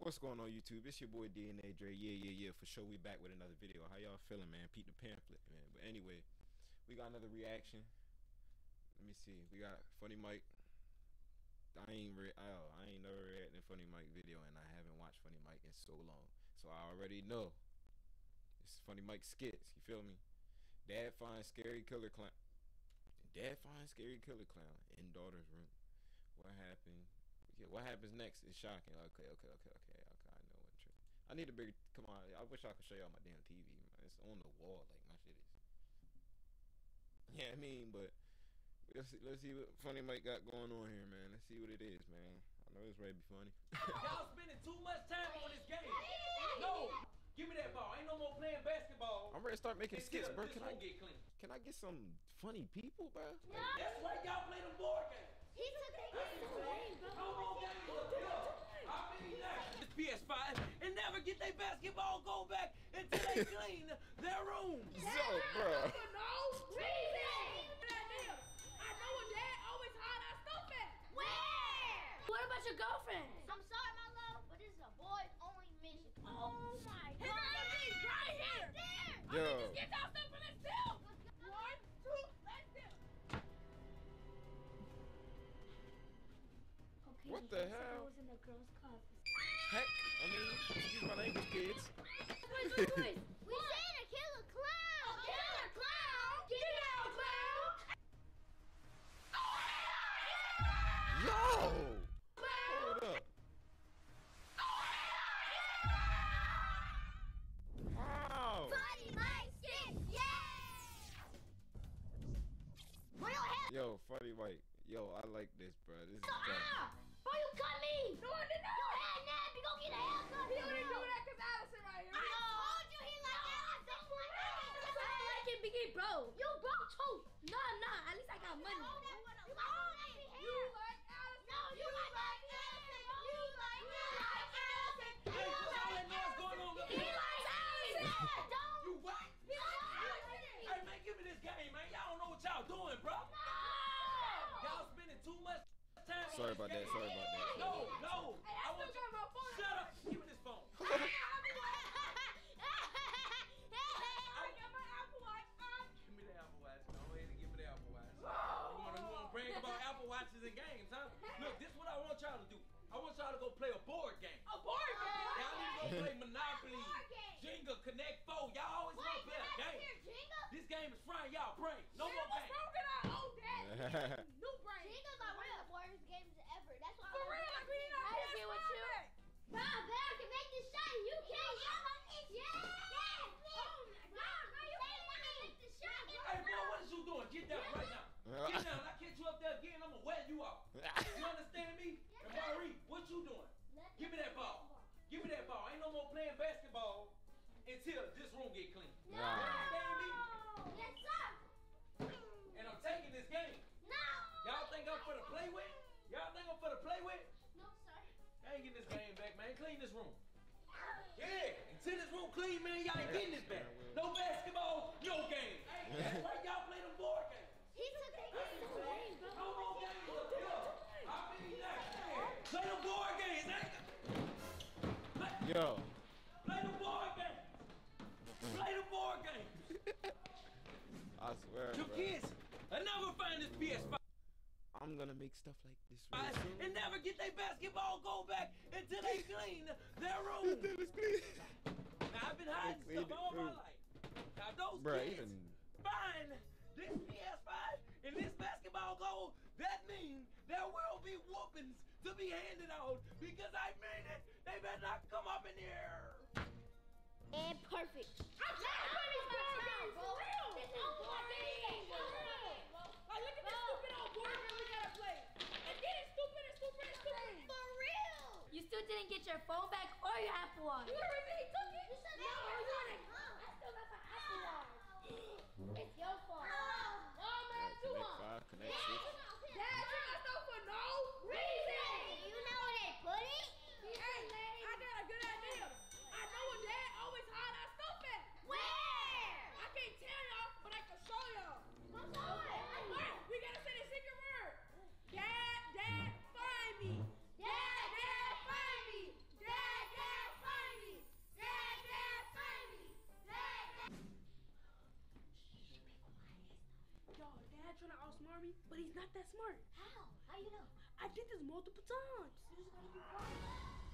What's going on, YouTube? It's your boy DNA Dre. Yeah, for sure. We back with another video. How y'all feeling, man? Pete the Pamphlet, man. But anyway, we got another reaction. Let me see. We got Funny Mike. I ain't never reacted to Funny Mike video, and I haven't watched Funny Mike in so long. So I already know it's Funny Mike skits. You feel me? Dad finds scary killer clown. In daughter's room. What happened? Yeah, what happens next is shocking. Okay. I know what trick. I need a bigger. Come on, I wish I could show y'all my damn TV. Man. It's on the wall, like my shit is. Yeah, I mean, but let's see what Funny Mike got going on here, man. Let's see what it is, man. I know it's ready to be funny. Y'all spending too much time on this game. No, give me that ball. Ain't no more playing basketball. I'm ready to start making skits, bro. Can I get some funny people, bro? No. That's why y'all play the board game. He took PS5 and never get their basketball go back until they clean their room. So, bro. For no reason. I know when Dad always hide our stuff at. Where? What about your girlfriend? I'm sorry, my love, but this is a boys only mission. Oh my God! Right here. There. I mean, just get y'all stuff and let's deal. 1, 2, let's deal. Okay, what the hell? I was in the girls' closet. Heck, I mean, excuse my language, kids. Wait. We said to kill a clown. Kill a clown. Get out, clown. Oh, no. Hold up. Oh, wow. Funny Mike skit, yeah. Yo, Funny Mike. Yo, I like this, bro. This is fun. Bro, you cut me! No, I did not! You had Nab, you go get a haircut! He wouldn't do that because Allison right here. I told you he liked Allison! I don't like it, Biggie, bro. You broke too! Nah, at least I got money. You like Allison! No, you like Allison! You like Allison! You like Allison! He likes Allison! You what? He likes Allison! Hey, man, give me this game, man. Y'all don't know what y'all doing, bro. Y'all spending too much. Sorry about that. No. Hey, I want you. My phone. Shut up. Give me this phone. I got my Apple Watch. Give me the Apple Watch. Go ahead and give me the Apple Watch. You want to brag about Apple Watches and games, huh? Look, this is what I want y'all to do. I want y'all to go play a board game. A board game? Y'all need to go play Monopoly, Jenga, Connect 4. Y'all always want to play a game. Jenga? This game is frying y'all brains. No more games. New brain. Jenga's like one of the worst games ever. That's why I agree with you. Bob Bear can make this shot. You can't. No, you can't make this shot. Hey, bro, what is you doing? Get down right now. Get down. I catch you up there again, I'm going to wet you out. You understand me? And Marie, what you doing? Give me that ball. Give me that ball. Ain't no more playing basketball until this room get clean. No. You understand me? Yes, sir. And I'm taking this game. No! Y'all think I'm for the play with? No, sir. I ain't getting this game back, man. Clean this room. Yeah! Until this room clean, man, y'all ain't getting this back. No basketball, no game. Hey, that's why y'all play them board games. He took that game. No more games. I mean that. Play them board games, ain't yo. Play the board games. I swear, bro. Kids, I never find this PS5. I'm gonna make stuff like this really soon. And never get their basketball go back until they clean their room. Now I've been hiding stuff all my life. Now those kids find this PS5 and this basketball goal, that means there will be whoopings to be handed out because I made it. They better not come up in here. And perfect. I'm trying to put these board games. This is boring. Like, look at this stupid old board game we gotta play. It's getting stupid and stupid and stupid. For real. You still didn't get your phone back or your Apple Watch. You already took it. You said no, I still got my Apple Watch. It's your fault. No, man, you want. Dad took my stuff for no reason. You know where they put it? Hey, I got a good idea. I know where Dad always hide our stuff at. Where? I can't tell y'all, but I can show y'all. What's on? We gotta say the secret word. Dad, find me. Dad, find me. Dad, He's not that smart. How? How do you know? I did this multiple times. You just gotta be quiet.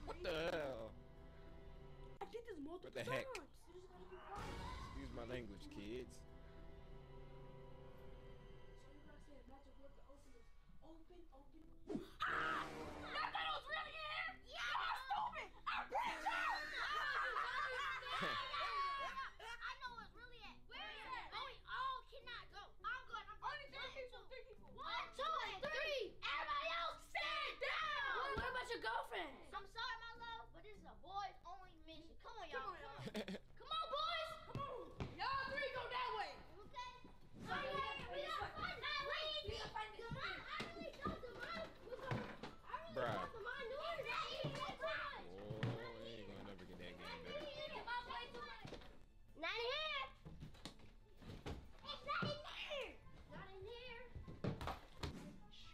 What the hell? I did this multiple times. You just gotta be quiet. Excuse my language, kids. Open, open. Ah! I thought it was really in here? Yeah! Y'all stupid! I'm preaching! I know what's really at. Where is it? Oh, we all cannot go. I'm going. I'm going. Only three people. 1, 2, and 3. Everybody else stand down! What about your girlfriend? I'm sorry, my love, but this is a boys only mission. Come on, y'all. Come on, boys! Come on! Y'all three go that way! Okay? Alright, we got fun. Oh, we ain't gonna never get that game. Not in here! It's not in there! Not in here!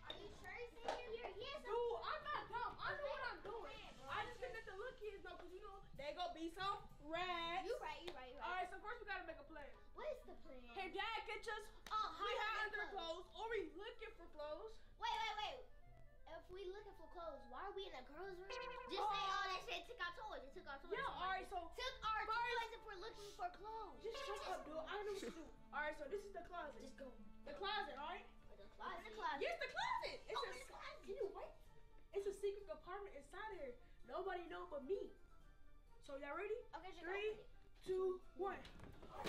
Are you sure it's in here? Yes, dude, I'm not dumb. I know what I'm doing. I just didn't let the little kids know because you know they gonna be some rats. You right. Alright, so first we gotta make a plan. What is the plan? Hey, Dad, get us hide under clothes or we looking for clothes. Wait. If we looking for clothes, why are we in a girls' room? Just say all that shit. Took our toys. Yeah, alright, so took our toys if we're looking for clothes. Just shut up, dude. I don't know what to do. Alright, so this is the closet. Just go. The closet, alright? The closet. Yes, the closet. It's a closet. It's a secret compartment inside here. Nobody know but me. So y'all ready? Okay, 3, 2, 1. Come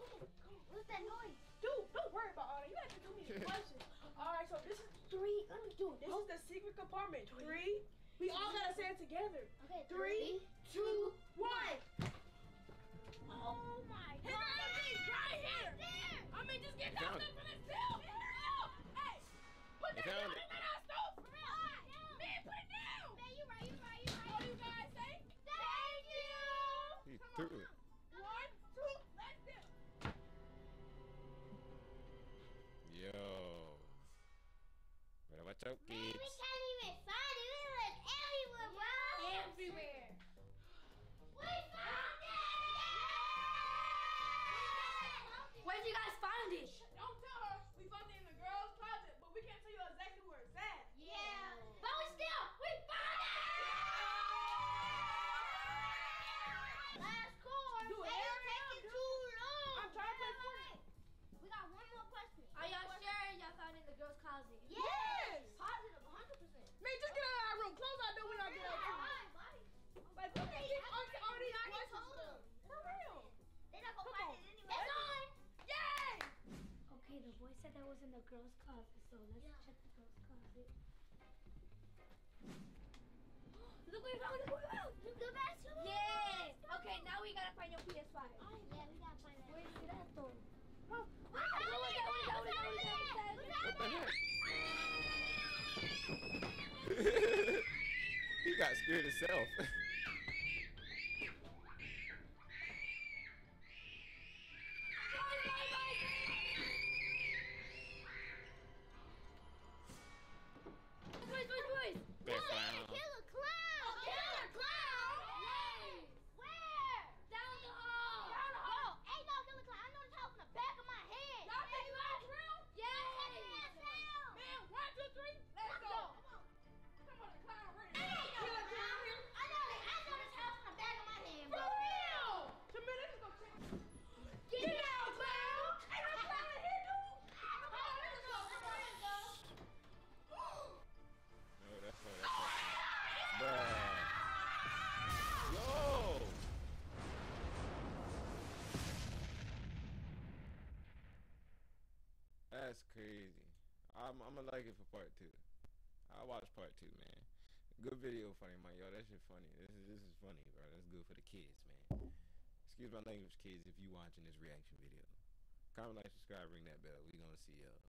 on. What's that noise? Dude, don't worry about all that. You have to do me a question. All right, so this is 3. Let me do it. This is the secret compartment. 3. We all gotta say it together. Okay. 3, 2, 1. Oh my God! Get out of here! I mean, just get down from this hill. Hey, put that down. Man, put it down. Man, you right. What do you guys say? Thank you. He threw it. 1, 2, let's do it. Yo. Better watch out, kids. Man, we can't even find it. We look everywhere, bro. Everywhere. We found it! Where'd you guys find it? Don't tell her. We found it in the girls' closet, but we can't tell you exactly where it's at. Yeah. But we found it! Last course. Dude, it's taking too long. I'm trying to play for it. We got one more question. Are y'all sure y'all found it in the girls' closet? Yes! Positive, 100%. Man, just get out of our room. Close our door when y'all get out of our room. Like, look at these already questions. For real. They're not going to find it anyway. It's on! Yay! Okay, the boy said that was in the girls' closet, so let's check the girls' closet. Look what we found! The bathroom! Yes! Okay, now we got to find your PS5. Oh, yeah, we got to find it. Where's that though? He got scared himself. Boys. Killer clown. Where? Down the hall. Ain't no killer clown. I know this hole from the back of my head. Y'all think you guys real? Yes. Man, 1, 2, 3. Let's go. Come on, the clown ready. I know this hole from the back of my head. For real. Get out, clown. Ain't no clown in here, dude. Come on, let's go. No, that's not that. Yo! That's crazy. I'm gonna like it for part 2. I'll watch part 2, man. Good video, Funny Mike. Yo, that shit funny. This is funny, bro. That's good for the kids, man. Excuse my language, kids, if you watching this reaction video. Comment, like, subscribe, ring that bell. We gonna see y'all.